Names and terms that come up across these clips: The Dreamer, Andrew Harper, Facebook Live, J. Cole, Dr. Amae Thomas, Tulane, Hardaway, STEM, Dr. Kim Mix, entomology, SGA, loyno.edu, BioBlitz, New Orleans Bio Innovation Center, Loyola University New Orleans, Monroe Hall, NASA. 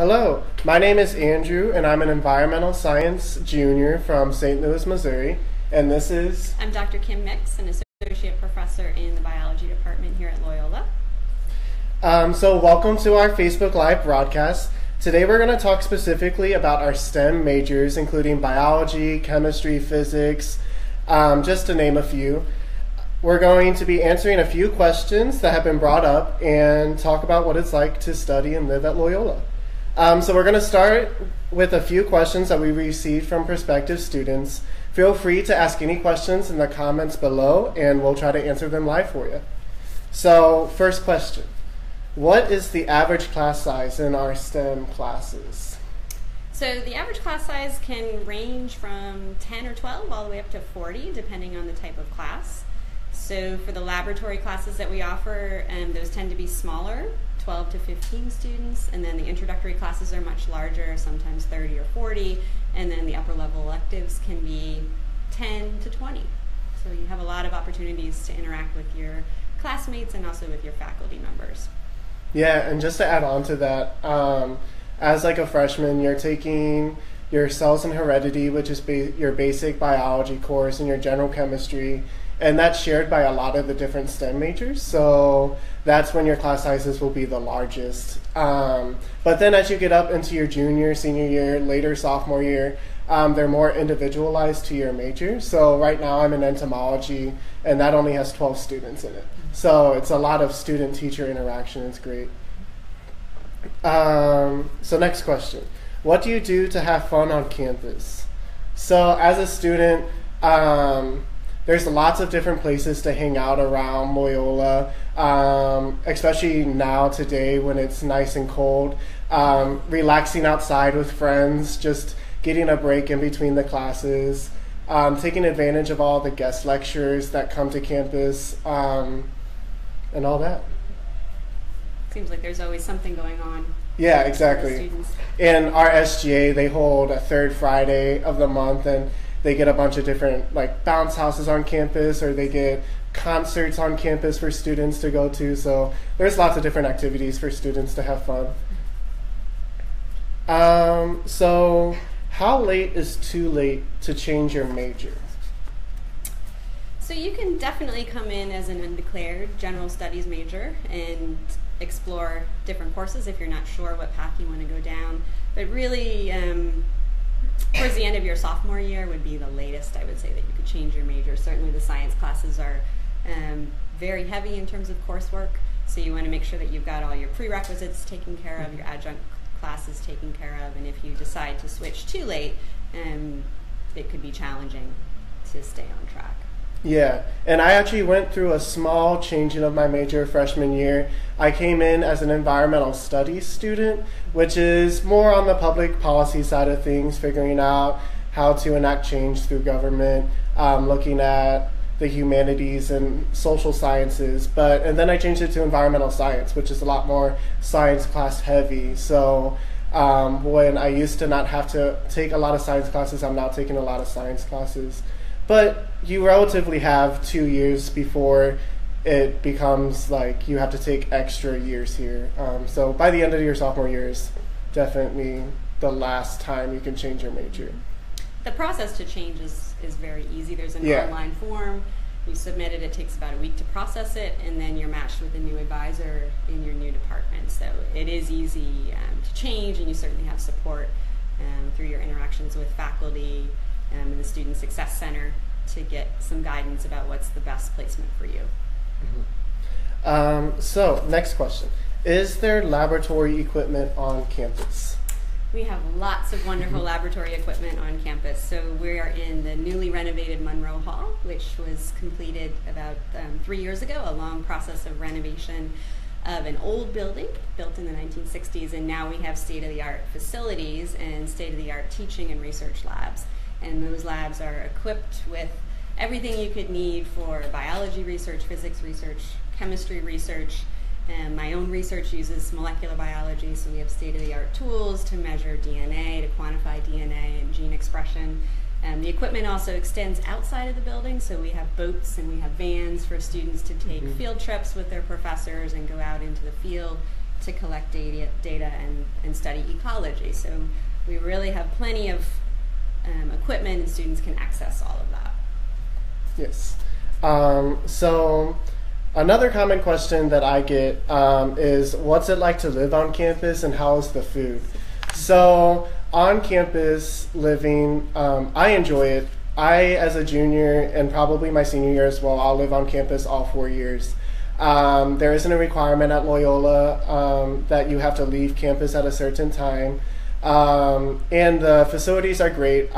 Hello, my name is Andrew, and I'm an environmental science junior from St. Louis, Missouri, and this is... I'm Dr. Kim Mix, an associate professor in the biology department here at Loyola. So welcome to our Facebook Live broadcast. Today we're going to talk specifically about our STEM majors, including biology, chemistry, physics, just to name a few. We're going to be answering a few questions that have been brought up and talk about what it's like to study and live at Loyola. So we're going to start with a few questions that we received from prospective students. Feel free to ask any questions in the comments below, and we'll try to answer them live for you. So, first question. What is the average class size in our STEM classes? So the average class size can range from 10 or 12 all the way up to 40, depending on the type of class. So for the laboratory classes that we offer, those tend to be smaller, 12 to 15 students, and then the introductory classes are much larger, sometimes 30 or 40, and then the upper level electives can be 10 to 20. So you have a lot of opportunities to interact with your classmates and also with your faculty members. Yeah, and just to add on to that, as like a freshman, you're taking your cells and heredity, which is your basic biology course, and your general chemistry, and that's shared by a lot of the different STEM majors, so that's when your class sizes will be the largest. But then as you get up into your junior, senior year, later sophomore year, they're more individualized to your major. So right now I'm in entomology, and that only has 12 students in it. So it's a lot of student-teacher interaction. It's great. So next question. What do you do to have fun on campus? So as a student, there's lots of different places to hang out around Loyola, especially now today when it's nice and cold. Relaxing outside with friends, just getting a break in between the classes, taking advantage of all the guest lectures that come to campus, and all that. Seems like there's always something going on. Yeah, exactly. And our SGA, they hold a third Friday of the month, and they get a bunch of different like bounce houses on campus, or they get concerts on campus for students to go to. So there's lots of different activities for students to have fun. So how late is too late to change your major? So you can definitely come in as an undeclared general studies major and explore different courses if you're not sure what path you want to go down. But really, towards the end of your sophomore year would be the latest, I would say, that you could change your major. Certainly the science classes are very heavy in terms of coursework, so you want to make sure that you've got all your prerequisites taken care of, your adjunct classes taken care of, and if you decide to switch too late, it could be challenging to stay on track. Yeah, and I actually went through a small changing of my major freshman year. I came in as an environmental studies student, which is more on the public policy side of things, figuring out how to enact change through government, looking at the humanities and social sciences. And then I changed it to environmental science, which is a lot more science class heavy. So when I used to not have to take a lot of science classes, I'm now taking a lot of science classes. But you relatively have 2 years before it becomes like you have to take extra years here. So by the end of your sophomore year is definitely the last time you can change your major. The process to change is very easy. There's an online form. You submit it. It takes about a week to process it, and then you're matched with a new advisor in your new department. So it is easy to change, and you certainly have support through your interactions with faculty, and the Student Success Center to get some guidance about what's the best placement for you. Mm-hmm. So next question. Is there laboratory equipment on campus? We have lots of wonderful laboratory equipment on campus. So we are in the newly renovated Monroe Hall, which was completed about 3 years ago, a long process of renovation of an old building built in the 1960s, and now we have state-of-the-art facilities and state-of-the-art teaching and research labs. And those labs are equipped with everything you could need for biology research, physics research, chemistry research. And my own research uses molecular biology, so we have state-of-the-art tools to measure DNA, to quantify DNA and gene expression. The equipment also extends outside of the building, so we have boats and we have vans for students to take field trips with their professors and go out into the field to collect data and study ecology. So we really have plenty of equipment and students can access all of that. Yes. So another common question that I get is, what's it like to live on campus and how's the food? So on campus living, I enjoy it. I, as a junior and probably my senior year as well, I'll live on campus all 4 years. There isn't a requirement at Loyola that you have to leave campus at a certain time. And the facilities are great.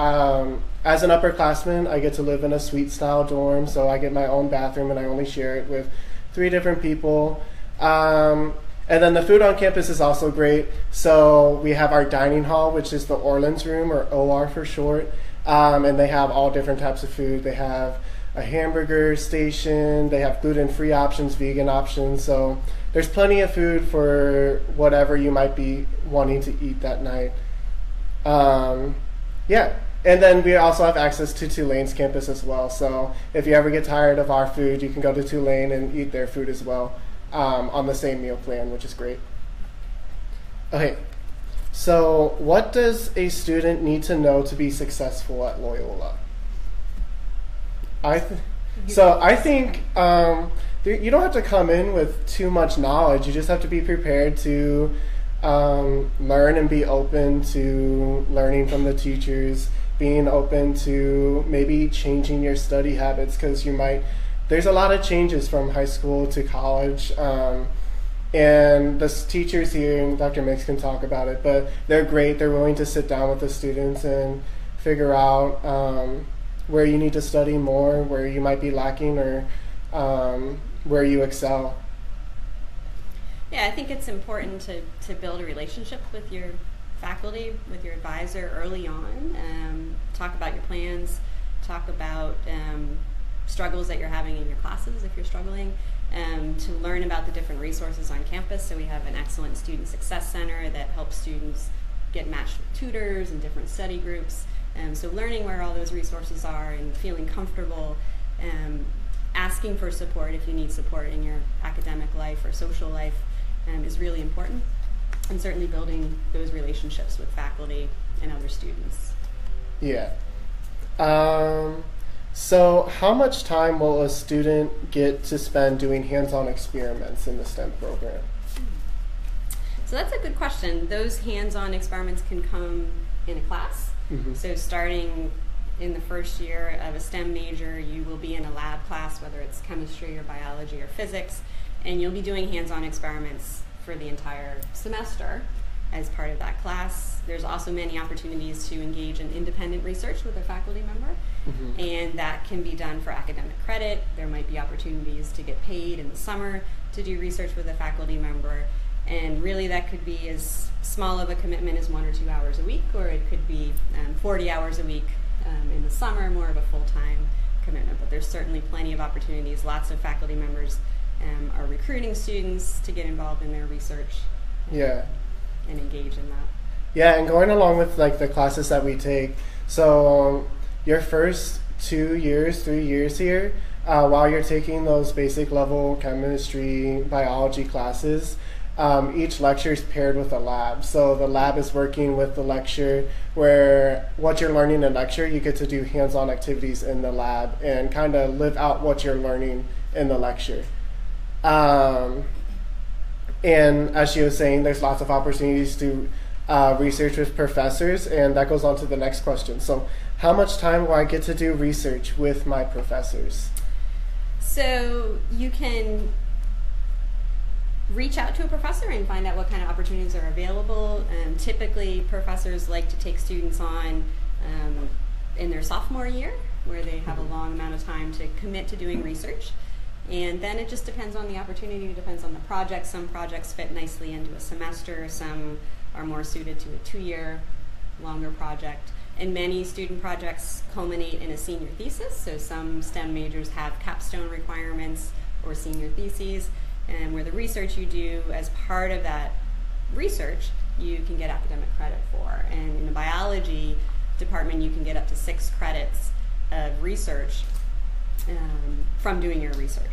As an upperclassman, I get to live in a suite-style dorm, so I get my own bathroom and I only share it with 3 different people. And then the food on campus is also great. So we have our dining hall, which is the Orleans room, or OR for short, and they have all different types of food. They have a hamburger station, they have gluten-free options, vegan options, so there's plenty of food for whatever you might be wanting to eat that night. Yeah, and then we also have access to Tulane's campus as well, so if you ever get tired of our food, you can go to Tulane and eat their food as well on the same meal plan, which is great. Okay, so what does a student need to know to be successful at Loyola? I think you don't have to come in with too much knowledge. You just have to be prepared to learn and be open to learning from the teachers, being open to maybe changing your study habits, because you might, there's a lot of changes from high school to college. And the teachers here, and Dr. Mix can talk about it, but they're great. They're willing to sit down with the students and figure out where you need to study more, where you might be lacking, or where you excel. Yeah, I think it's important to build a relationship with your faculty, with your advisor early on. Talk about your plans, talk about struggles that you're having in your classes if you're struggling, to learn about the different resources on campus. So we have an excellent student success center that helps students get matched with tutors and different study groups. So learning where all those resources are and feeling comfortable, asking for support if you need support in your academic life or social life is really important, and certainly building those relationships with faculty and other students. Yeah. So how much time will a student get to spend doing hands-on experiments in the STEM program? So that's a good question. Those hands-on experiments can come in a class. Mm-hmm. So starting in the first year of a STEM major, you will be in a lab class, whether it's chemistry or biology or physics, and you'll be doing hands-on experiments for the entire semester as part of that class. There's also many opportunities to engage in independent research with a faculty member, mm-hmm. and that can be done for academic credit. There might be opportunities to get paid in the summer to do research with a faculty member, and really that could be as small of a commitment as 1 or 2 hours a week, or it could be 40 hours a week in the summer, more of a full-time commitment. But there's certainly plenty of opportunities. Lots of faculty members are recruiting students to get involved in their research and engage in that. Yeah, and going along with like the classes that we take, so your first 2 years, 3 years here, while you're taking those basic level chemistry, biology classes, each lecture is paired with a lab. So the lab is working with the lecture, where what you're learning in lecture, you get to do hands-on activities in the lab and kind of live out what you're learning in the lecture. And as she was saying, there's lots of opportunities to research with professors, and that goes on to the next question. So how much time will I get to do research with my professors? So you can reach out to a professor and find out what kind of opportunities are available. Typically, professors like to take students on in their sophomore year, where they have a long amount of time to commit to doing research. And then it just depends on the opportunity, it depends on the project. Some projects fit nicely into a semester, some are more suited to a 2-year, longer project. And many student projects culminate in a senior thesis, so some STEM majors have capstone requirements or senior theses, and where the research you do, as part of that research, you can get academic credit for. And in the biology department, you can get up to 6 credits of research from doing your research.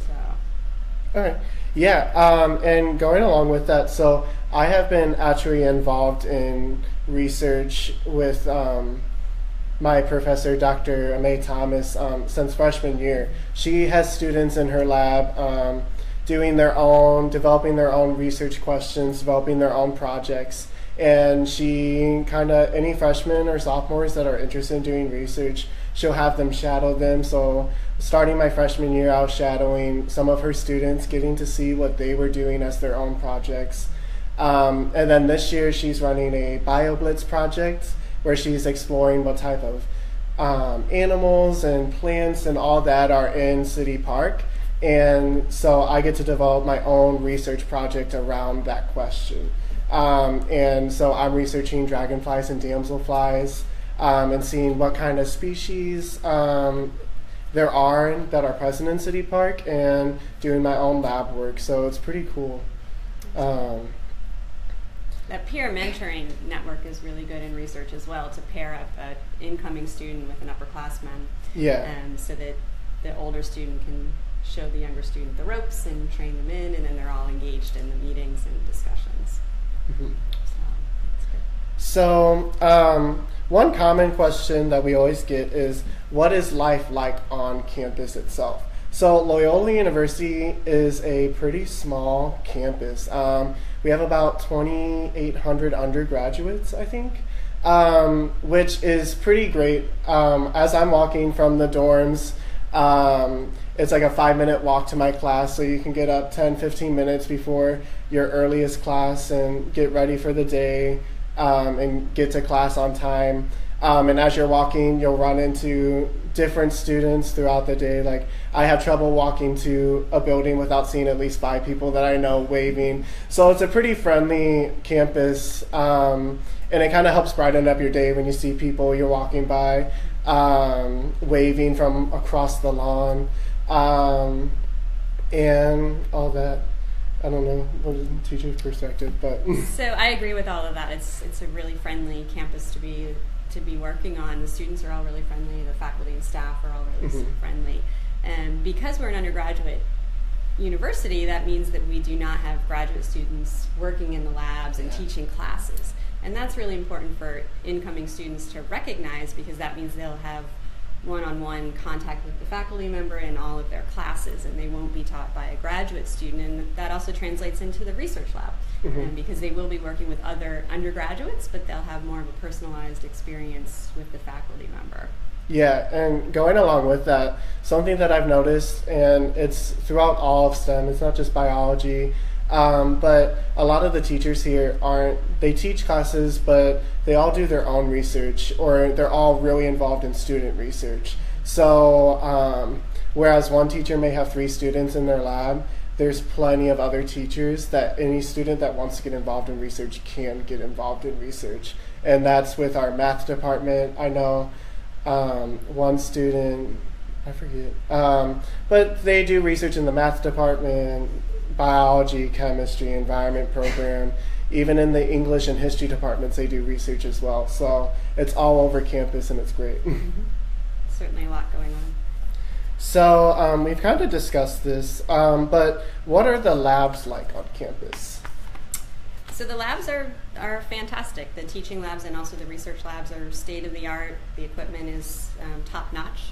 So All right. Yeah, and going along with that, so I have been actually involved in research with my professor, Dr. Amae Thomas, since freshman year. She has students in her lab doing their own, developing their own research questions, developing their own projects. And she kind of, any freshmen or sophomores that are interested in doing research, she'll have them shadow them. So starting my freshman year, I was shadowing some of her students, getting to see what they were doing as their own projects. And then this year, she's running a BioBlitz project where she's exploring what type of animals and plants and all that are in City Park. And so I get to develop my own research project around that question. And so I'm researching dragonflies and damselflies and seeing what kind of species there are that are present in City Park, and doing my own lab work. So it's pretty cool. That peer mentoring network is really good in research as well, to pair up an incoming student with an upperclassman. Yeah. So that the older student can show the younger student the ropes and train them in, and then they're all engaged in the meetings and discussions. Mm-hmm. So, one common question that we always get is, what is life like on campus itself? So Loyola University is a pretty small campus. We have about 2,800 undergraduates, I think, which is pretty great. As I'm walking from the dorms, it's like a 5-minute walk to my class, so you can get up 10, 15 minutes before your earliest class and get ready for the day. And get to class on time. And as you're walking, you'll run into different students throughout the day. Like, I have trouble walking to a building without seeing at least 5 people that I know waving. So it's a pretty friendly campus, and it kind of helps brighten up your day when you see people you're walking by waving from across the lawn and all that. I don't know what is the teacher's perspective, but so I agree with all of that. It's a really friendly campus to be working on. The students are all really friendly. The faculty and staff are all really friendly. And because we're an undergraduate university, that means that we do not have graduate students working in the labs and teaching classes, and that's really important for incoming students to recognize, because that means they'll have one-on-one contact with the faculty member in all of their classes, and they won't be taught by a graduate student. And that also translates into the research lab, because they will be working with other undergraduates, but they'll have more of a personalized experience with the faculty member. Yeah, and going along with that, something that I've noticed, and it's throughout all of STEM, it's not just biology, but a lot of the teachers here they teach classes, but they all do their own research, or they're all really involved in student research. So whereas one teacher may have 3 students in their lab, there's plenty of other teachers that any student that wants to get involved in research can get involved in research. And that's with our math department. I know one student, I forget, but they do research in the math department, biology, chemistry, environment program. Even in the English and history departments, they do research as well. So it's all over campus, and it's great. Certainly a lot going on. So we've kind of discussed this, but what are the labs like on campus? So the labs are fantastic. The teaching labs and also the research labs are state-of-the-art. The equipment is top-notch,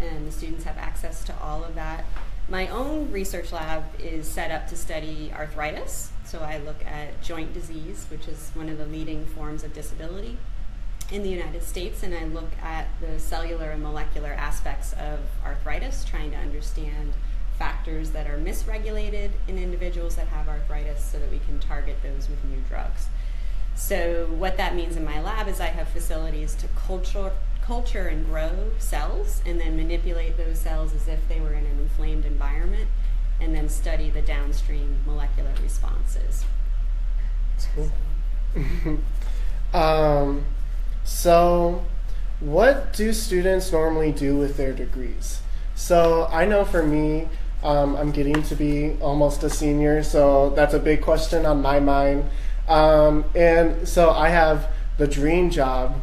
and the students have access to all of that. My own research lab is set up to study arthritis, so I look at joint disease, which is one of the leading forms of disability in the United States, and I look at the cellular and molecular aspects of arthritis, trying to understand factors that are misregulated in individuals that have arthritis so that we can target those with new drugs. So what that means in my lab is I have facilities to culture and grow cells, and then manipulate those cells as if they were in an inflamed environment, and then study the downstream molecular responses. That's cool. So. So what do students normally do with their degrees? So I know for me, I'm getting to be almost a senior, so that's a big question on my mind. And so I have the dream job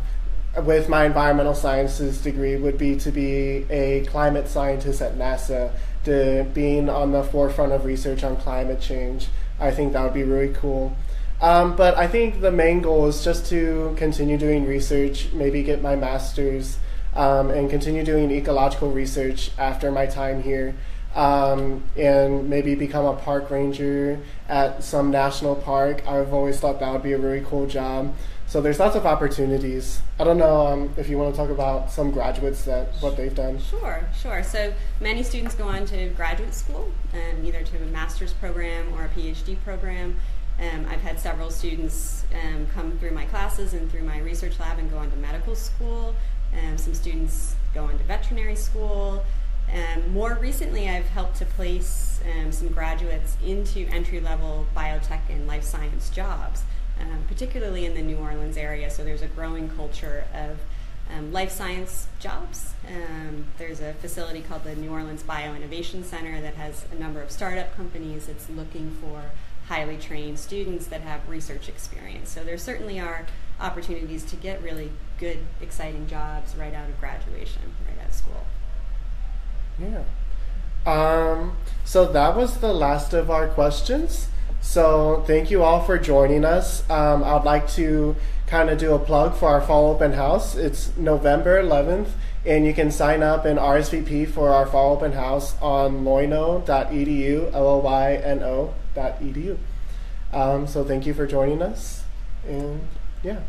with my environmental sciences degree would be to be a climate scientist at NASA, to being on the forefront of research on climate change. I think that would be really cool. But I think the main goal is just to continue doing research, maybe get my master's, and continue doing ecological research after my time here, and maybe become a park ranger at some national park. I've always thought that would be a really cool job. So there's lots of opportunities. I don't know if you want to talk about some graduates, what they've done. Sure. So many students go on to graduate school, either to a master's program or a PhD program. I've had several students come through my classes and through my research lab and go on to medical school. Some students go on to veterinary school. More recently, I've helped to place some graduates into entry-level biotech and life science jobs, particularly in the New Orleans area. So there's a growing culture of life science jobs. There's a facility called the New Orleans Bio Innovation Center that has a number of startup companies that's looking for highly trained students that have research experience. So there certainly are opportunities to get really good, exciting jobs right out of graduation, right out of school. Yeah. So that was the last of our questions. So thank you all for joining us. I'd like to kind of do a plug for our Fall Open House. It's November 11th, and you can sign up and RSVP for our Fall Open House on loyno.edu, loyno.edu. So thank you for joining us, and yeah.